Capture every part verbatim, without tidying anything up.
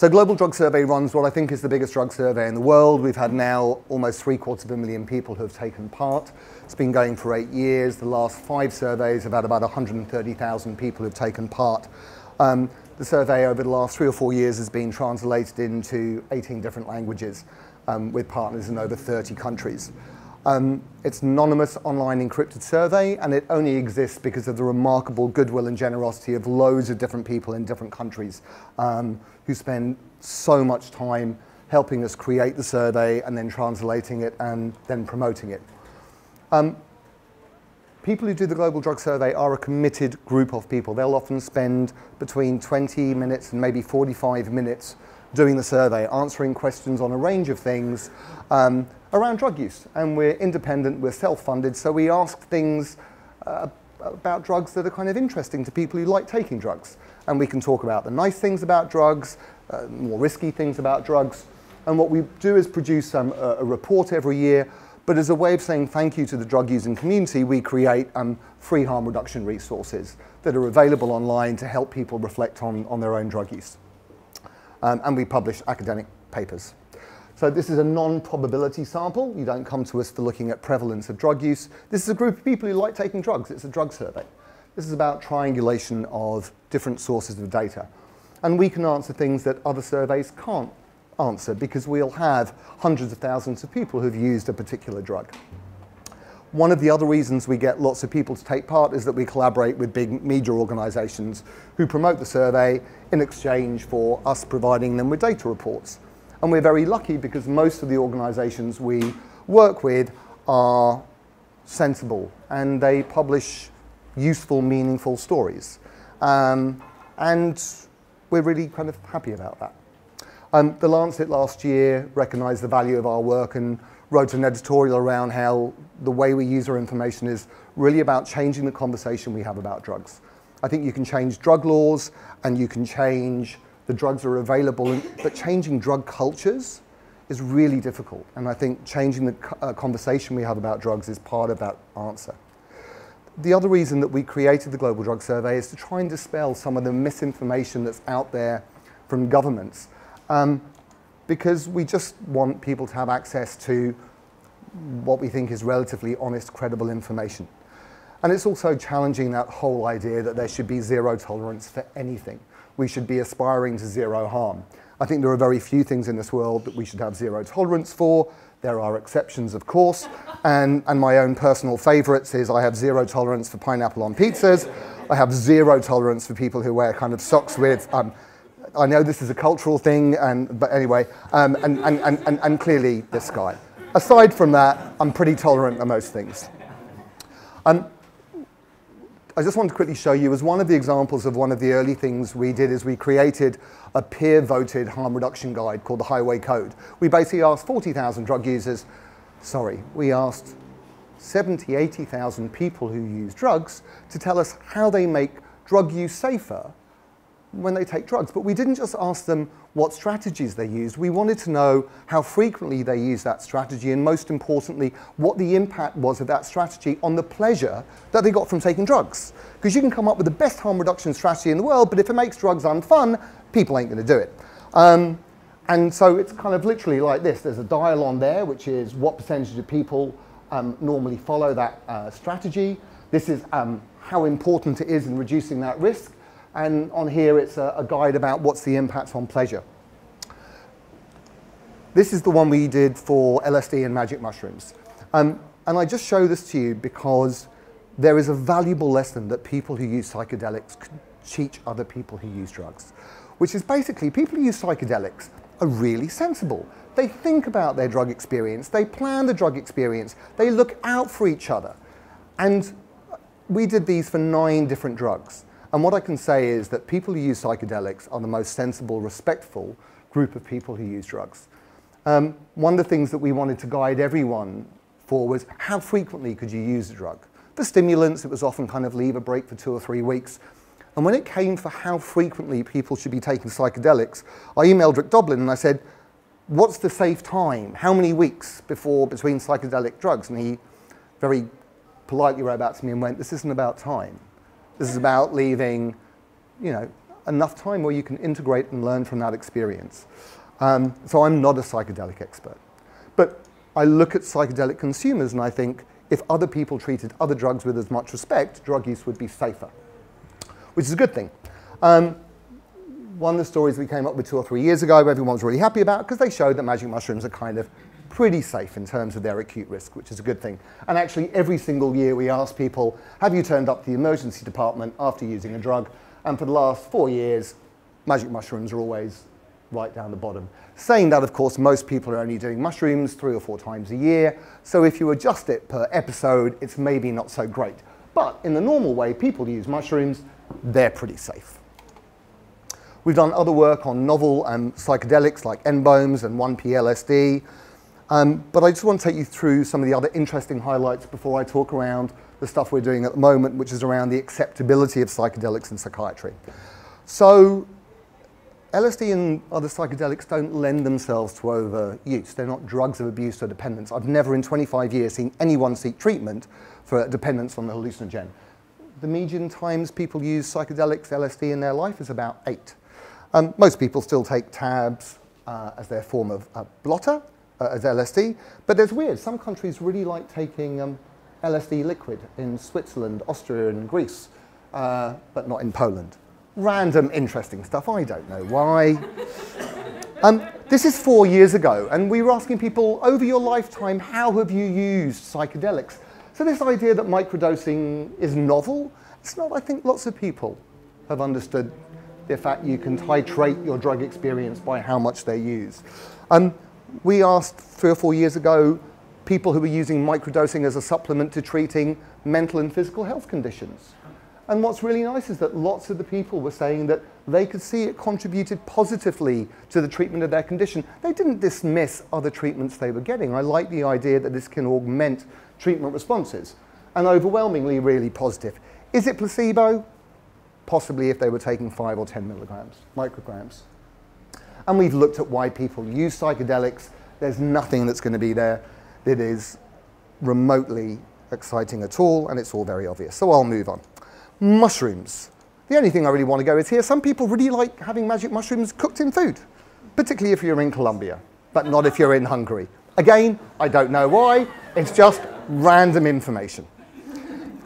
So Global Drug Survey runs what I think is the biggest drug survey in the world. We've had now almost three quarters of a million people who have taken part. It's been going for eight years. The last five surveys have had about one hundred thirty thousand people who have taken part. Um, the survey over the last three or four years has been translated into eighteen different languages um, with partners in over thirty countries. Um, it's an anonymous online encrypted survey, and it only exists because of the remarkable goodwill and generosity of loads of different people in different countries um, who spend so much time helping us create the survey and then translating it and then promoting it. Um, people who do the Global Drug Survey are a committed group of people. They'll often spend between twenty minutes and maybe forty-five minutes doing the survey, answering questions on a range of things um, around drug use. And we're independent, we're self-funded, so we ask things uh, about drugs that are kind of interesting to people who like taking drugs. And we can talk about the nice things about drugs, uh, more risky things about drugs. And what we do is produce um, a, a report every year, but as a way of saying thank you to the drug using community, we create um, free harm reduction resources that are available online to help people reflect on, on their own drug use. Um, and we publish academic papers. So this is a non-probability sample. You don't come to us for looking at prevalence of drug use. This is a group of people who like taking drugs. It's a drug survey. This is about triangulation of different sources of data. And we can answer things that other surveys can't answer because we'll have hundreds of thousands of people who've used a particular drug. One of the other reasons we get lots of people to take part is that we collaborate with big media organizations who promote the survey in exchange for us providing them with data reports. And we're very lucky because most of the organisations we work with are sensible and they publish useful, meaningful stories. Um, and we're really kind of happy about that. Um, The Lancet last year recognised the value of our work and wrote an editorial around how the way we use our information is really about changing the conversation we have about drugs. I think you can change drug laws and you can change the drugs are available, and, but changing drug cultures is really difficult. And I think changing the uh, conversation we have about drugs is part of that answer. The other reason that we created the Global Drug Survey is to try and dispel some of the misinformation that's out there from governments. Um, because we just want people to have access to what we think is relatively honest, credible information. And it's also challenging that whole idea that there should be zero tolerance for anything. We should be aspiring to zero harm. I think there are very few things in this world that we should have zero tolerance for. There are exceptions, of course, and, and my own personal favourites is I have zero tolerance for pineapple on pizzas. I have zero tolerance for people who wear kind of socks with, um, I know this is a cultural thing, and, but anyway, um, and, and, and, and, and clearly this guy. Aside from that, I'm pretty tolerant of most things. Um, I just want to quickly show you as one of the examples of one of the early things we did is we created a peer-voted harm reduction guide called the Highway Code. We basically asked forty thousand drug users, sorry, we asked seventy, eighty thousand people who use drugs to tell us how they make drug use safer when they take drugs. But we didn't just ask them what strategies they used. We wanted to know how frequently they used that strategy and, most importantly, what the impact was of that strategy on the pleasure that they got from taking drugs. Because you can come up with the best harm reduction strategy in the world, but if it makes drugs unfun, people ain't going to do it. Um, and so it's kind of literally like this. There's a dial on there, which is what percentage of people um, normally follow that uh, strategy. This is um, how important it is in reducing that risk. And on here, it's a, a guide about what's the impact on pleasure. This is the one we did for L S D and magic mushrooms. Um, and I just show this to you because there is a valuable lesson that people who use psychedelics can teach other people who use drugs, which is basically people who use psychedelics are really sensible. They think about their drug experience. They plan the drug experience. They look out for each other. And we did these for nine different drugs. And what I can say is that people who use psychedelics are the most sensible, respectful group of people who use drugs. Um, one of the things that we wanted to guide everyone for was how frequently could you use a drug? For stimulants, it was often kind of leave a break for two or three weeks. And when it came for how frequently people should be taking psychedelics, I emailed Rick Doblin and I said, what's the safe time? How many weeks before between psychedelic drugs? And he very politely wrote back to me and went, this isn't about time. This is about leaving, you know, enough time where you can integrate and learn from that experience. Um, so I'm not a psychedelic expert. But I look at psychedelic consumers and I think, if other people treated other drugs with as much respect, drug use would be safer, which is a good thing. Um, one of the stories we came up with two or three years ago everyone's really happy about, because they showed that magic mushrooms are kind of pretty safe in terms of their acute risk, which is a good thing. And actually every single year we ask people, have you turned up to the emergency department after using a drug? And for the last four years, magic mushrooms are always right down the bottom. Saying that, of course, most people are only doing mushrooms three or four times a year, so if you adjust it per episode, it's maybe not so great. But in the normal way people use mushrooms, they're pretty safe. We've done other work on novel um, psychedelics like N bomes and one P L S D, um, but I just want to take you through some of the other interesting highlights before I talk around the stuff we're doing at the moment, which is around the acceptability of psychedelics in psychiatry. So, L S D and other psychedelics don't lend themselves to overuse. They're not drugs of abuse or dependence. I've never in twenty-five years seen anyone seek treatment for dependence on the hallucinogen. The median times people use psychedelics, L S D, in their life is about eight. Um, most people still take tabs uh, as their form of uh, blotter, uh, as L S D, but that's weird. Some countries really like taking um, L S D liquid in Switzerland, Austria, and Greece, uh, but not in Poland. Random interesting stuff, I don't know why. um, this is four years ago, and we were asking people, over your lifetime, how have you used psychedelics? So this idea that microdosing is novel, it's not. I think lots of people have understood the fact you can titrate your drug experience by how much they use. Um, we asked three or four years ago people who were using microdosing as a supplement to treating mental and physical health conditions. And what's really nice is that lots of the people were saying that they could see it contributed positively to the treatment of their condition. They didn't dismiss other treatments they were getting. I like the idea that this can augment treatment responses, and overwhelmingly really positive. Is it placebo? Possibly if they were taking five or ten milligrams, micrograms. And we've looked at why people use psychedelics. There's nothing that's going to be there that is remotely exciting at all, and it's all very obvious. So I'll move on. Mushrooms. The only thing I really want to go is here. Some people really like having magic mushrooms cooked in food, particularly if you're in Colombia, but not if you're in Hungary. Again, I don't know why. It's just random information.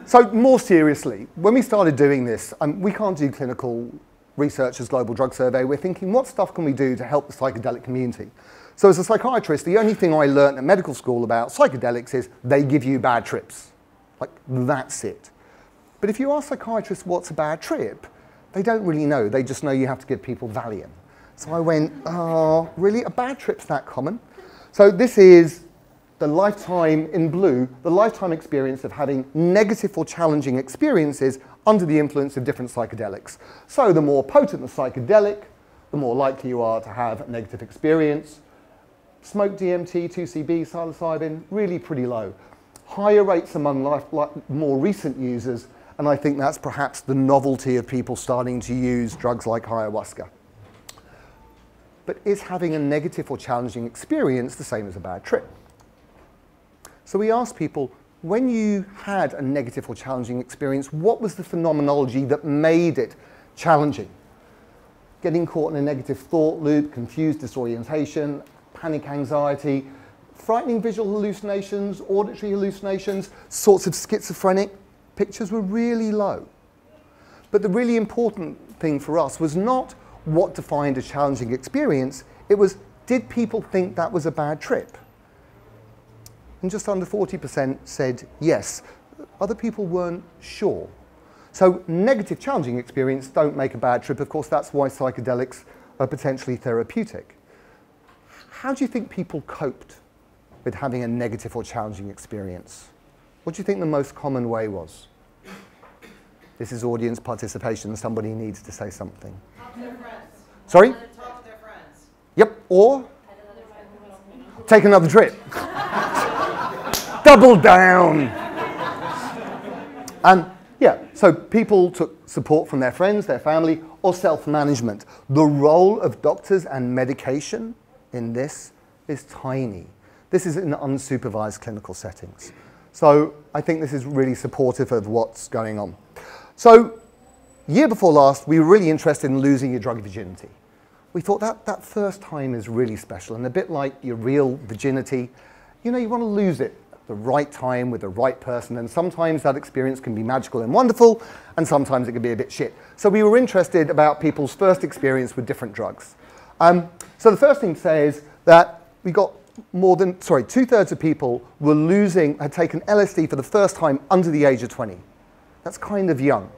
So more seriously, when we started doing this, um, we can't do clinical research as Global Drug Survey. We're thinking, what stuff can we do to help the psychedelic community? So as a psychiatrist, the only thing I learned at medical school about psychedelics is they give you bad trips. Like, that's it. But if you ask psychiatrists what's a bad trip, they don't really know. They just know you have to give people Valium. So I went, oh, really? A bad trip's that common? So this is the lifetime, in blue, the lifetime experience of having negative or challenging experiences under the influence of different psychedelics. So the more potent the psychedelic, the more likely you are to have a negative experience. Smoke D M T, two C B, psilocybin, really pretty low. Higher rates among life, like more recent users. And I think that's perhaps the novelty of people starting to use drugs like ayahuasca. But is having a negative or challenging experience the same as a bad trip? So we asked people, when you had a negative or challenging experience, what was the phenomenology that made it challenging? Getting caught in a negative thought loop, confused disorientation, panic anxiety, frightening visual hallucinations, auditory hallucinations, sorts of schizophrenic pictures were really low. But the really important thing for us was not what defined a challenging experience, it was, did people think that was a bad trip? And just under forty percent said yes. Other people weren't sure. So negative challenging experience don't make a bad trip. Of course, that's why psychedelics are potentially therapeutic. How do you think people coped with having a negative or challenging experience? What do you think the most common way was? This is audience participation. Somebody needs to say something. Talk to their friends. Sorry? Talk to their friends. Yep. Or? Take another trip. Double down. um, yeah, so people took support from their friends, their family, or self-management. The role of doctors and medication in this is tiny. This is in unsupervised clinical settings. So I think this is really supportive of what's going on. So year before last, we were really interested in losing your drug virginity. We thought that, that first time is really special, and a bit like your real virginity, you know, you want to lose it at the right time with the right person, and sometimes that experience can be magical and wonderful, and sometimes it can be a bit shit. So we were interested about people's first experience with different drugs. Um, so the first thing to say is that we got more than, sorry, two-thirds of people were losing, had taken L S D for the first time under the age of twenty. That's kind of young.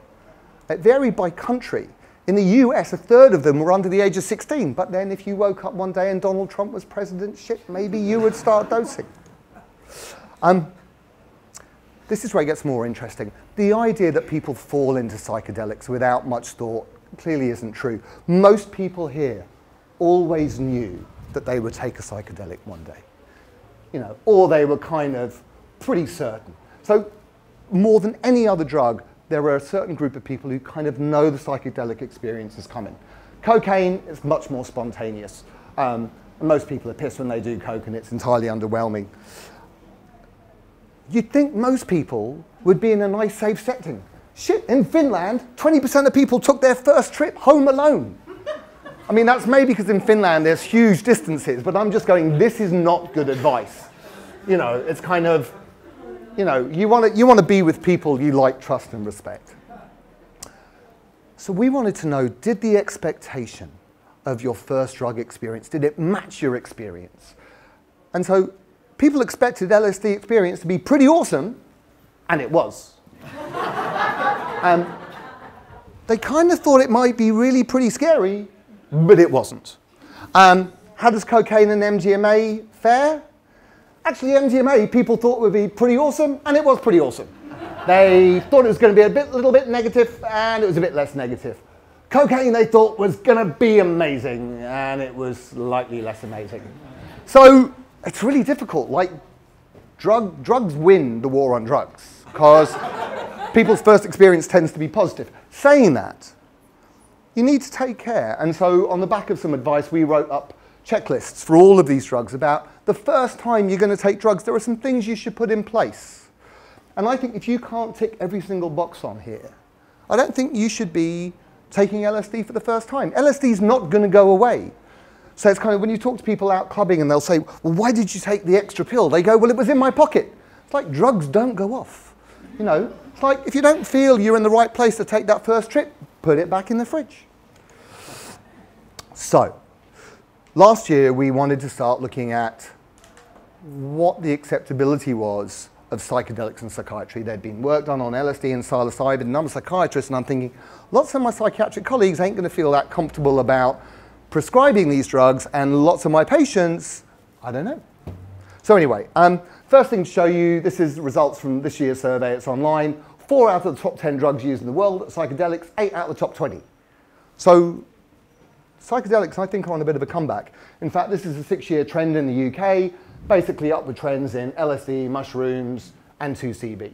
It varied by country. In the U S, a third of them were under the age of sixteen, but then if you woke up one day and Donald Trump was president, shit, maybe you would start dosing. Um, this is where it gets more interesting. The idea that people fall into psychedelics without much thought clearly isn't true. Most people here always knew that they would take a psychedelic one day, you know, or they were kind of pretty certain. So more than any other drug, there are a certain group of people who kind of know the psychedelic experience is coming. Cocaine is much more spontaneous. Um, and most people are pissed when they do coke, and it's entirely underwhelming. You'd think most people would be in a nice, safe setting. Shit, in Finland, twenty percent of people took their first trip home alone. I mean, that's maybe because in Finland there's huge distances, but I'm just going, this is not good advice. You know, it's kind of, you know, you want to you want to be with people you like, trust and respect. So we wanted to know, did the expectation of your first drug experience, did it match your experience? And so people expected L S D experience to be pretty awesome, and it was. um, they kind of thought it might be really pretty scary, but it wasn't. Um, how does cocaine and M D M A fare? Actually, M D M A people thought would be pretty awesome, and it was pretty awesome. They thought it was going to be a bit, little bit negative, and it was a bit less negative. Cocaine they thought was going to be amazing, and it was slightly less amazing. So it's really difficult. Like, drug, drugs win the war on drugs, because people's first experience tends to be positive. Saying that, you need to take care. And so on the back of some advice, we wrote up checklists for all of these drugs about the first time you're going to take drugs, there are some things you should put in place. And I think if you can't tick every single box on here, I don't think you should be taking L S D for the first time. L S D is not going to go away. So it's kind of when you talk to people out clubbing and they'll say, well, why did you take the extra pill? They go, well, it was in my pocket. It's like, drugs don't go off. You know, it's like if you don't feel you're in the right place to take that first trip, put it back in the fridge. So, last year we wanted to start looking at what the acceptability was of psychedelics in psychiatry. There'd been work done on L S D and psilocybin, and I'm a psychiatrist, and I'm thinking, lots of my psychiatric colleagues ain't going to feel that comfortable about prescribing these drugs, and lots of my patients, I don't know. So anyway, um, first thing to show you, this is results from this year's survey, it's online. Four out of the top ten drugs used in the world, psychedelics, eight out of the top twenty. So, psychedelics, I think, are on a bit of a comeback. In fact, this is a six-year trend in the U K, basically upward trends in L S D, mushrooms, and two C B.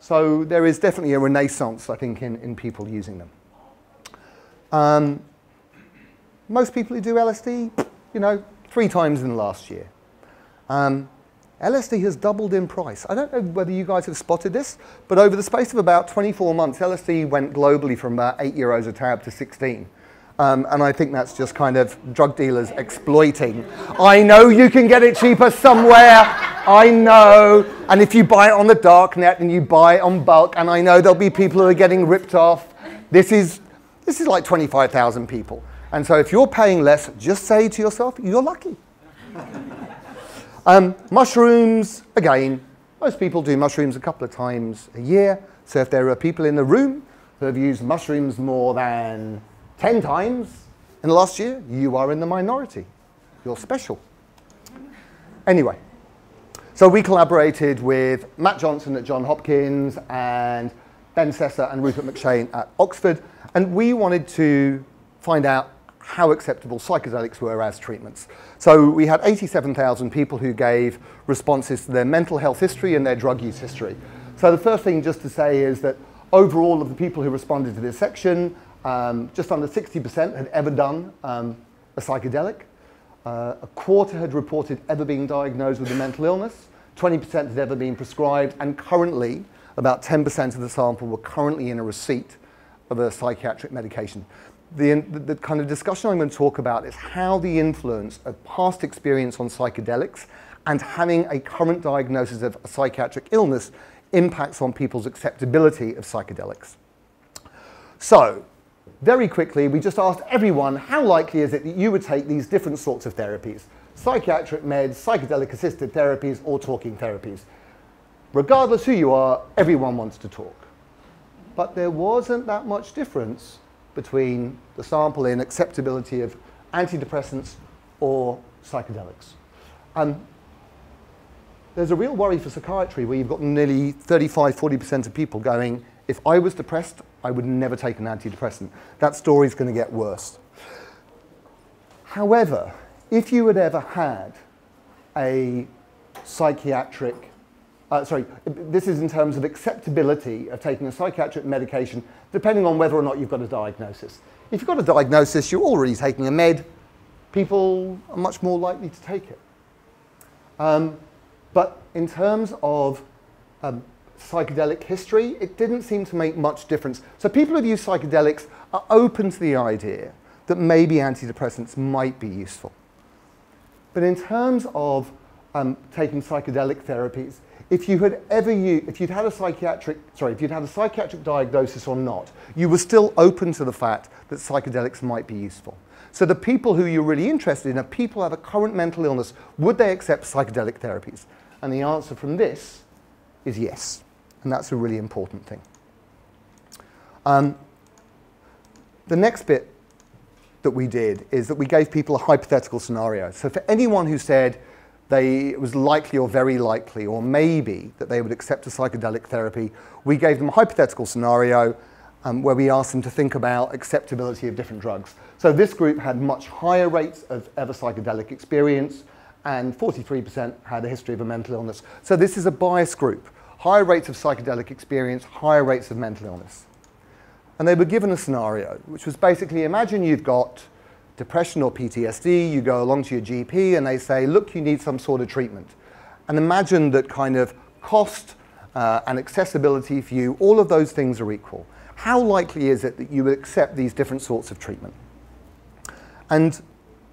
So there is definitely a renaissance, I think, in, in people using them. Um, most people who do L S D, you know, three times in the last year. Um, L S D has doubled in price. I don't know whether you guys have spotted this, but over the space of about twenty-four months, L S D went globally from about eight euros a tab to sixteen. Um, and I think that's just kind of drug dealers exploiting. I know you can get it cheaper somewhere, I know. And if you buy it on the dark net and you buy it on bulk, and I know there'll be people who are getting ripped off. This is, this is like twenty-five thousand people. And so if you're paying less, just say to yourself, you're lucky. um, mushrooms, again, most people do mushrooms a couple of times a year. So if there are people in the room who have used mushrooms more than ten times in the last year, you are in the minority. You're special. Anyway, so we collaborated with Matt Johnson at Johns Hopkins and Ben Sessa and Rupert McShane at Oxford, and we wanted to find out how acceptable psychedelics were as treatments. So we had eighty-seven thousand people who gave responses to their mental health history and their drug use history. So the first thing just to say is that overall of the people who responded to this section, Um, just under sixty percent had ever done um, a psychedelic. Uh, a quarter had reported ever being diagnosed with a mental illness. twenty percent had ever been prescribed. And currently, about ten percent of the sample were currently in a receipt of a psychiatric medication. The, the kind of discussion I'm going to talk about is how the influence of past experience on psychedelics and having a current diagnosis of a psychiatric illness impacts on people's acceptability of psychedelics. So, very quickly, we just asked everyone, how likely is it that you would take these different sorts of therapies? Psychiatric meds, psychedelic-assisted therapies, or talking therapies. Regardless who you are, everyone wants to talk. But there wasn't that much difference between the sample in acceptability of antidepressants or psychedelics. Um, there's a real worry for psychiatry where you've got nearly thirty-five, forty percent of people going, if I was depressed, I would never take an antidepressant. That story's going to get worse. However, if you had ever had a psychiatric, uh, sorry, this is in terms of acceptability of taking a psychiatric medication, depending on whether or not you've got a diagnosis. If you've got a diagnosis, you're already taking a med, people are much more likely to take it. Um, but in terms of um, psychedelic history, it didn't seem to make much difference. So people who've used psychedelics are open to the idea that maybe antidepressants might be useful. But in terms of um, taking psychedelic therapies, if you had ever used, if you'd had a psychiatric, sorry, if you'd had a psychiatric diagnosis or not, you were still open to the fact that psychedelics might be useful. So the people who you're really interested in are people who have a current mental illness. Would they accept psychedelic therapies? And the answer from this is yes. And that's a really important thing. Um, the next bit that we did is that we gave people a hypothetical scenario. So for anyone who said they, it was likely or very likely or maybe that they would accept a psychedelic therapy, we gave them a hypothetical scenario um, where we asked them to think about acceptability of different drugs. So this group had much higher rates of ever psychedelic experience, and forty-three percent had a history of a mental illness. So this is a biased group. Higher rates of psychedelic experience, higher rates of mental illness. And they were given a scenario, which was basically, imagine you've got depression or P T S D, you go along to your G P and they say, look, you need some sort of treatment. And imagine that kind of cost uh, and accessibility for you, all of those things are equal. How likely is it that you would accept these different sorts of treatment? And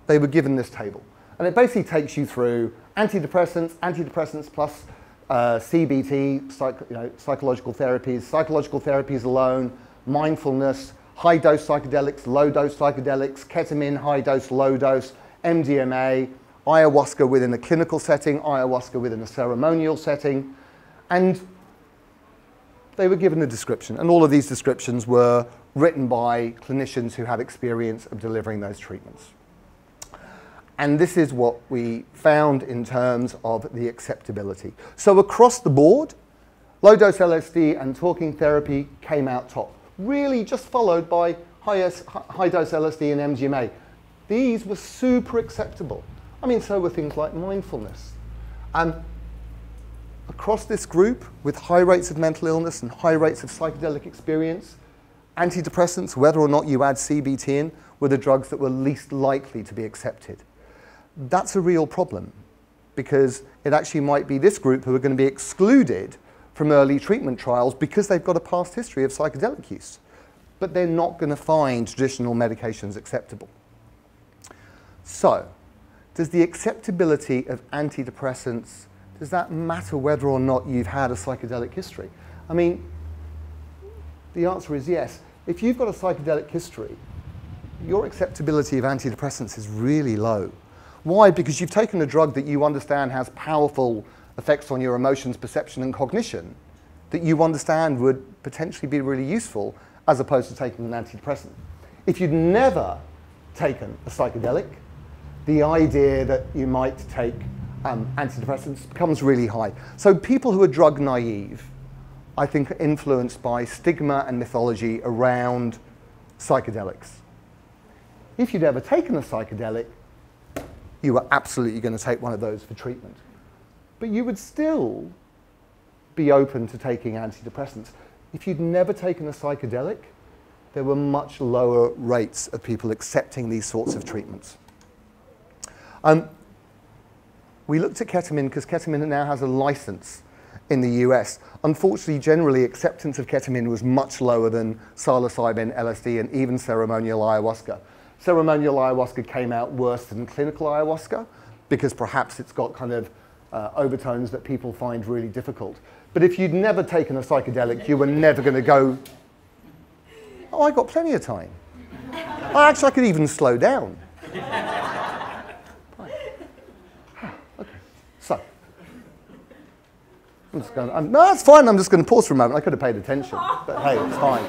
they were given this table. And it basically takes you through antidepressants, antidepressants plus uh, C B T, psych, you know, psychological therapies, psychological therapies alone, mindfulness, high-dose psychedelics, low-dose psychedelics, ketamine, high-dose, low-dose, M D M A, ayahuasca within a clinical setting, ayahuasca within a ceremonial setting. And they were given a description. And all of these descriptions were written by clinicians who have experience of delivering those treatments. And this is what we found in terms of the acceptability. So across the board, low-dose L S D and talking therapy came out top, really just followed by high-dose L S D and M D M A. These were super acceptable. I mean, so were things like mindfulness. And across this group, with high rates of mental illness and high rates of psychedelic experience, antidepressants, whether or not you add C B T in, were the drugs that were least likely to be accepted. That's a real problem, because it actually might be this group who are going to be excluded from early treatment trials because they've got a past history of psychedelic use. But they're not going to find traditional medications acceptable. So, does the acceptability of antidepressants, does that matter whether or not you've had a psychedelic history? I mean, the answer is yes. If you've got a psychedelic history, your acceptability of antidepressants is really low. Why? Because you've taken a drug that you understand has powerful effects on your emotions, perception, and cognition that you understand would potentially be really useful as opposed to taking an antidepressant. If you'd never taken a psychedelic, the idea that you might take um, antidepressants becomes really high. So people who are drug naive, I think, are influenced by stigma and mythology around psychedelics. If you'd ever taken a psychedelic, you were absolutely going to take one of those for treatment. But you would still be open to taking antidepressants. If you'd never taken a psychedelic, there were much lower rates of people accepting these sorts of treatments. Um, we looked at ketamine because ketamine now has a license. in the U S. Unfortunately, generally, acceptance of ketamine was much lower than psilocybin, L S D, and even ceremonial ayahuasca. Ceremonial ayahuasca came out worse than clinical ayahuasca because perhaps it's got kind of uh, overtones that people find really difficult. But if you'd never taken a psychedelic, you were never going to go, oh, I got plenty of time. I actually, I could even slow down. I'm just going to, I'm, no, it's fine. I'm just going to pause for a moment. I could have paid attention, but hey, it's fine.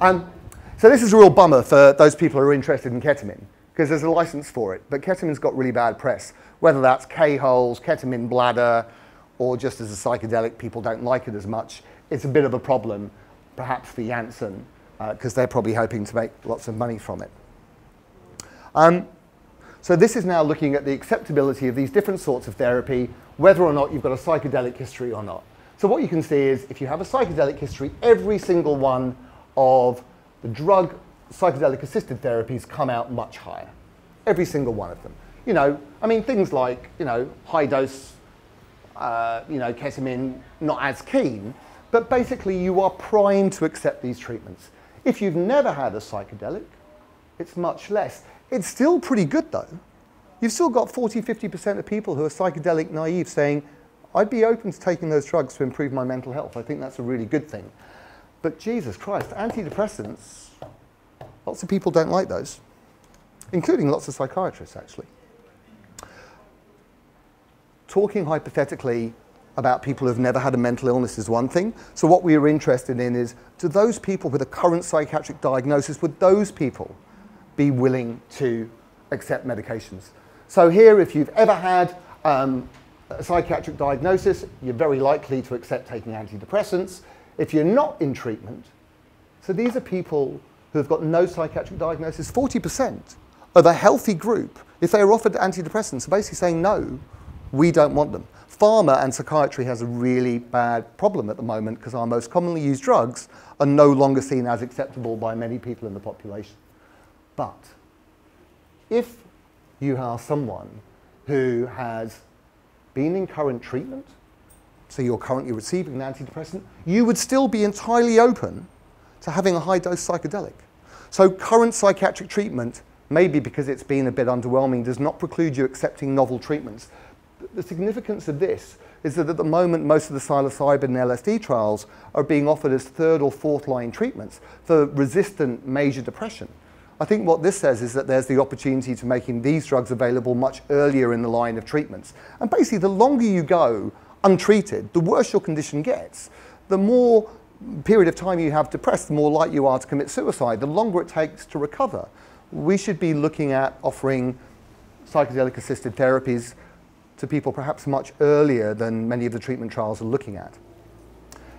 Um, so this is a real bummer for those people who are interested in ketamine because there's a license for it. But ketamine's got really bad press, whether that's K-holes, ketamine bladder, or just as a psychedelic, people don't like it as much. It's a bit of a problem, perhaps for Janssen, because uh, they're probably hoping to make lots of money from it. Um, So this is now looking at the acceptability of these different sorts of therapy, whether or not you've got a psychedelic history or not. So what you can see is if you have a psychedelic history, every single one of the drug psychedelic-assisted therapies come out much higher. Every single one of them. You know, I mean, things like, you know, high-dose, uh, you know, ketamine, not as keen, but basically you are primed to accept these treatments. If you've never had a psychedelic, it's much less. It's still pretty good, though. You've still got forty, fifty percent of people who are psychedelic naive saying, I'd be open to taking those drugs to improve my mental health. I think that's a really good thing. But Jesus Christ, antidepressants, lots of people don't like those, including lots of psychiatrists, actually. Talking hypothetically about people who've never had a mental illness is one thing. So what we are interested in is, do those people with a current psychiatric diagnosis, would those people be willing to accept medications? So here, if you've ever had um, a psychiatric diagnosis, you're very likely to accept taking antidepressants. If you're not in treatment, so these are people who have got no psychiatric diagnosis, forty percent of a healthy group, if they are offered antidepressants, are basically saying, no, we don't want them. Pharma and psychiatry has a really bad problem at the moment because our most commonly used drugs are no longer seen as acceptable by many people in the population. But if you are someone who has been in current treatment, so you're currently receiving an antidepressant, you would still be entirely open to having a high-dose psychedelic. So current psychiatric treatment, maybe because it's been a bit underwhelming, does not preclude you accepting novel treatments. The significance of this is that at the moment most of the psilocybin and L S D trials are being offered as third or fourth line treatments for resistant major depression. I think what this says is that there's the opportunity to making these drugs available much earlier in the line of treatments. And basically, the longer you go untreated, the worse your condition gets. The more period of time you have depressed, the more likely you are to commit suicide, the longer it takes to recover. We should be looking at offering psychedelic-assisted therapies to people perhaps much earlier than many of the treatment trials are looking at.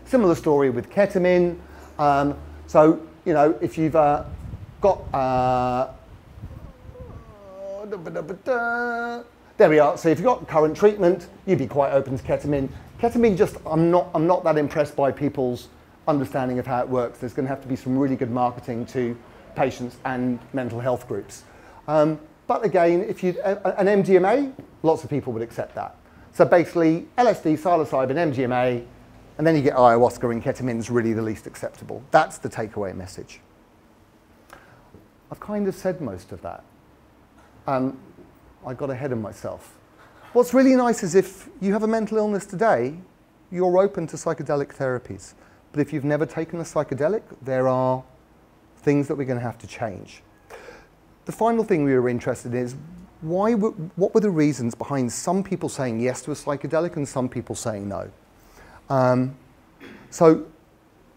Similar story with ketamine. Um, so, you know, if you've... Uh, Got, uh, there we are. So if you've got current treatment, you'd be quite open to ketamine. Ketamine just, I'm not, I'm not that impressed by people's understanding of how it works. There's going to have to be some really good marketing to patients and mental health groups. Um, but again, if you an M D M A, lots of people would accept that. So basically, L S D, psilocybin, M D M A, and then you get ayahuasca, and ketamine is really the least acceptable. That's the takeaway message. I've kind of said most of that. Um, I got ahead of myself. What's really nice is if you have a mental illness today, you're open to psychedelic therapies. But if you've never taken a psychedelic, there are things that we're going to have to change. The final thing we were interested in is why were, what were the reasons behind some people saying yes to a psychedelic and some people saying no? Um, so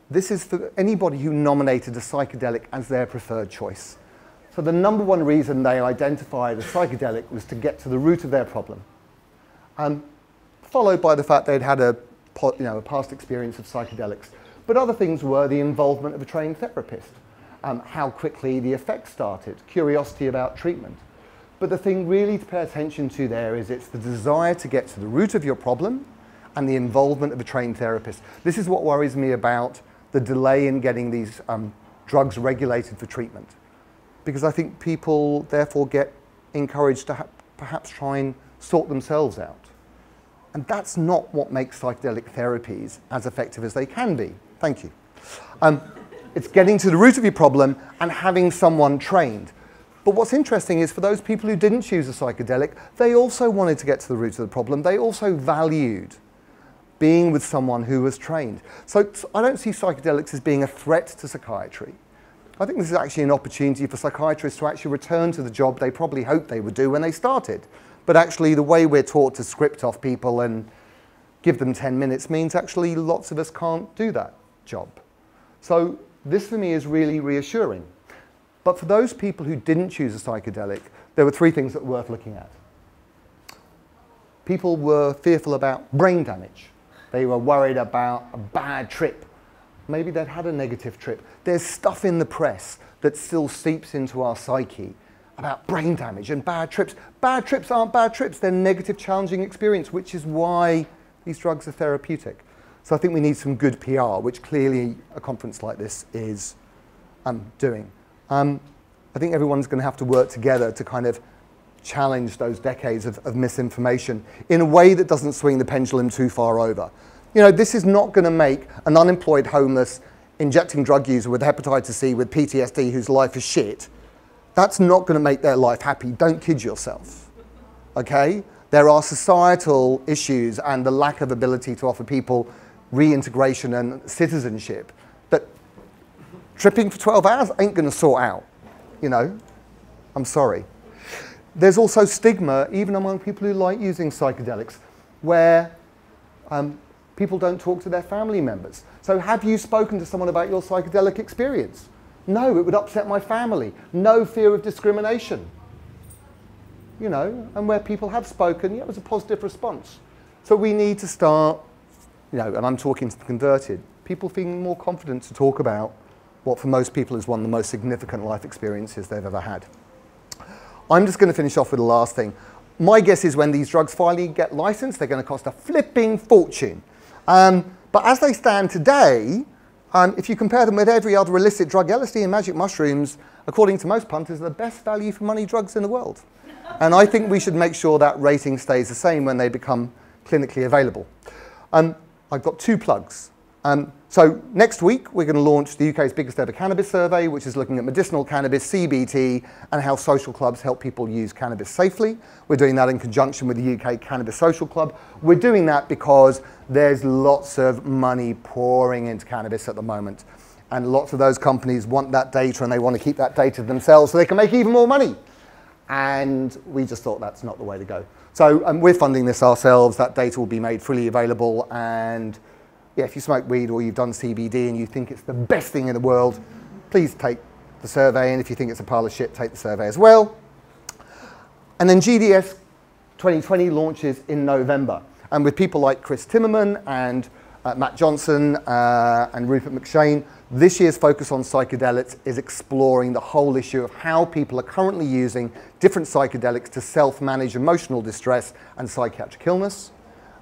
this is for anybody who nominated a psychedelic as their preferred choice. So the number one reason they identified a psychedelic was to get to the root of their problem, um, followed by the fact they'd had a, you know, a past experience of psychedelics. But other things were the involvement of a trained therapist, um, how quickly the effects started, curiosity about treatment. But the thing really to pay attention to there is it's the desire to get to the root of your problem and the involvement of a trained therapist. This is what worries me about the delay in getting these um, drugs regulated for treatment, because I think people therefore get encouraged to ha perhaps try and sort themselves out. And that's not what makes psychedelic therapies as effective as they can be. Thank you. Um, it's getting to the root of your problem and having someone trained. But what's interesting is for those people who didn't choose a psychedelic, they also wanted to get to the root of the problem. They also valued being with someone who was trained. So I don't see psychedelics as being a threat to psychiatry. I think this is actually an opportunity for psychiatrists to actually return to the job they probably hoped they would do when they started. But actually the way we're taught to script off people and give them ten minutes means actually lots of us can't do that job. So this for me is really reassuring. But for those people who didn't choose a psychedelic, there were three things that were worth looking at. People were fearful about brain damage. They were worried about a bad trip. Maybe they'd had a negative trip. There's stuff in the press that still seeps into our psyche about brain damage and bad trips. Bad trips aren't bad trips. They're negative, challenging experience, which is why these drugs are therapeutic. So I think we need some good P R, which clearly a conference like this is um, doing. Um, I think everyone's going to have to work together to kind of challenge those decades of, of misinformation in a way that doesn't swing the pendulum too far over. You know, this is not going to make an unemployed, homeless, injecting drug user with hepatitis C, with P T S D, whose life is shit. That's not going to make their life happy. Don't kid yourself, okay? There are societal issues and the lack of ability to offer people reintegration and citizenship that tripping for twelve hours ain't going to sort out, you know? I'm sorry. There's also stigma, even among people who like using psychedelics, where um, people don't talk to their family members. So have you spoken to someone about your psychedelic experience? No, it would upset my family. No fear of discrimination. You know, and where people have spoken, yeah, it was a positive response. So we need to start, you know, and I'm talking to the converted, people feeling more confident to talk about what for most people is one of the most significant life experiences they've ever had. I'm just going to finish off with the last thing. My guess is when these drugs finally get licensed, they're going to cost a flipping fortune. Um, but as they stand today, um, if you compare them with every other illicit drug, L S D and magic mushrooms, according to most punters, are the best value for money drugs in the world. And I think we should make sure that rating stays the same when they become clinically available. Um, I've got two plugs. Um, so next week, we're going to launch the U K's biggest ever cannabis survey, which is looking at medicinal cannabis, C B T, and how social clubs help people use cannabis safely. We're doing that in conjunction with the U K Cannabis Social Club. We're doing that because there's lots of money pouring into cannabis at the moment. And lots of those companies want that data, and they want to keep that data themselves so they can make even more money. And we just thought that's not the way to go. So um, we're funding this ourselves. That data will be made freely available, and yeah, if you smoke weed or you've done C B D and you think it's the best thing in the world, please take the survey. And if you think it's a pile of shit, take the survey as well. And then G D S twenty twenty launches in November. And with people like Chris Timmerman and uh, Matt Johnson uh, and Rupert McShane, this year's focus on psychedelics is exploring the whole issue of how people are currently using different psychedelics to self-manage emotional distress and psychiatric illness.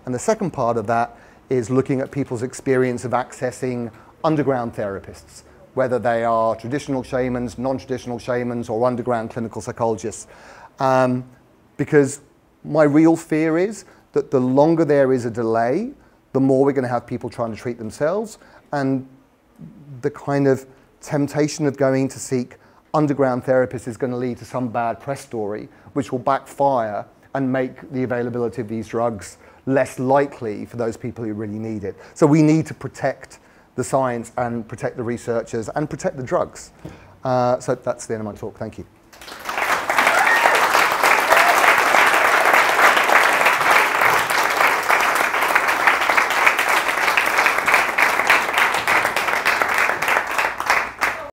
And the second part of that is looking at people's experience of accessing underground therapists, whether they are traditional shamans, non-traditional shamans, or underground clinical psychologists. Um, because my real fear is that the longer there is a delay, the more we're going to have people trying to treat themselves, and the kind of temptation of going to seek underground therapists is going to lead to some bad press story, which will backfire and make the availability of these drugs less likely for those people who really need it. So we need to protect the science and protect the researchers and protect the drugs. Uh, so that's the end of my talk. Thank you.